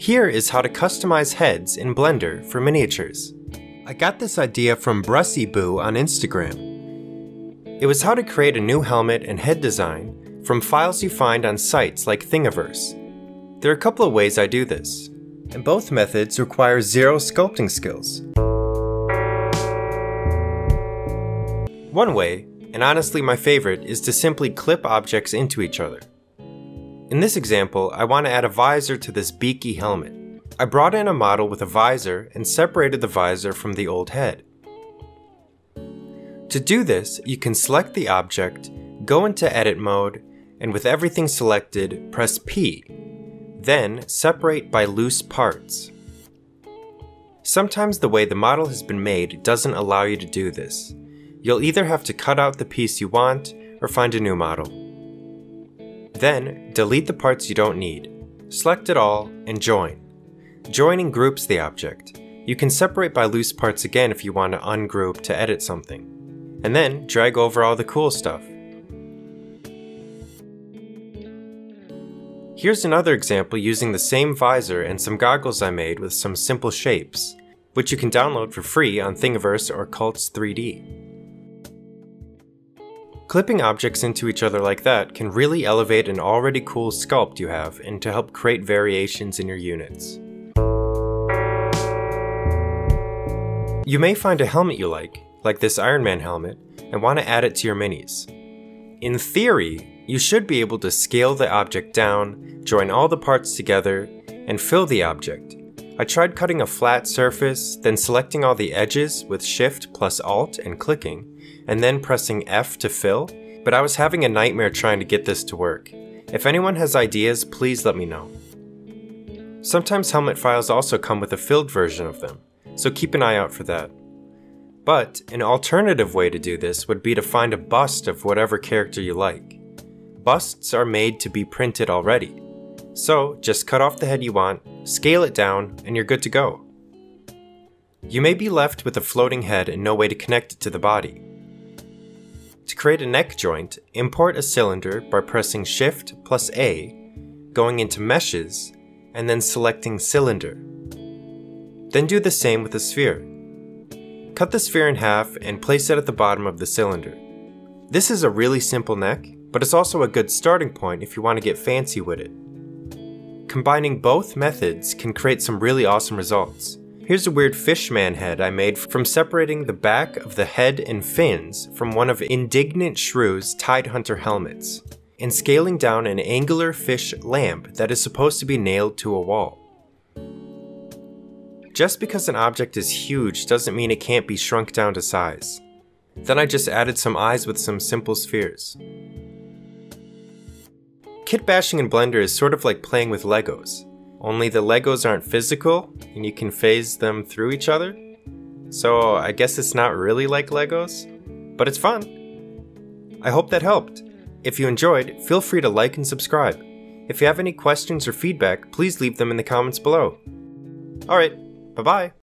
Here is how to customize heads in Blender for miniatures. I got this idea from Brussy Boo on Instagram. It was how to create a new helmet and head design from files you find on sites like Thingiverse. There are a couple of ways I do this, and both methods require zero sculpting skills. One way, and honestly my favorite, is to simply clip objects into each other. In this example, I want to add a visor to this beaky helmet. I brought in a model with a visor and separated the visor from the old head. To do this, you can select the object, go into edit mode, and with everything selected, press P. Then, separate by loose parts. Sometimes the way the model has been made doesn't allow you to do this. You'll either have to cut out the piece you want, or find a new model. Then, delete the parts you don't need. Select it all, and join. Joining groups the object. You can separate by loose parts again if you want to ungroup to edit something. And then, drag over all the cool stuff. Here's another example using the same visor and some goggles I made with some simple shapes, which you can download for free on Thingiverse or Cults 3D. Clipping objects into each other like that can really elevate an already cool sculpt you have and to help create variations in your units. You may find a helmet you like this Iron Man helmet, and want to add it to your minis. In theory, you should be able to scale the object down, join all the parts together, and fill the object. I tried cutting a flat surface, then selecting all the edges with Shift plus Alt and clicking, and then pressing F to fill, but I was having a nightmare trying to get this to work. If anyone has ideas, please let me know. Sometimes helmet files also come with a filled version of them, so keep an eye out for that. But an alternative way to do this would be to find a bust of whatever character you like. Busts are made to be printed already, so just cut off the head you want, scale it down, and you're good to go. You may be left with a floating head and no way to connect it to the body. To create a neck joint, import a cylinder by pressing Shift plus A, going into Meshes, and then selecting Cylinder. Then do the same with a sphere. Cut the sphere in half and place it at the bottom of the cylinder. This is a really simple neck, but it's also a good starting point if you want to get fancy with it. Combining both methods can create some really awesome results. Here's a weird fishman head I made from separating the back of the head and fins from one of Indignant Shrew's Tidehunter helmets, and scaling down an angular fish lamp that is supposed to be nailed to a wall. Just because an object is huge doesn't mean it can't be shrunk down to size. Then I just added some eyes with some simple spheres. Kit bashing in Blender is sort of like playing with Legos. Only the Legos aren't physical, and you can phase them through each other. So I guess it's not really like Legos, but it's fun. I hope that helped. If you enjoyed, feel free to like and subscribe. If you have any questions or feedback, please leave them in the comments below. Alright, bye-bye.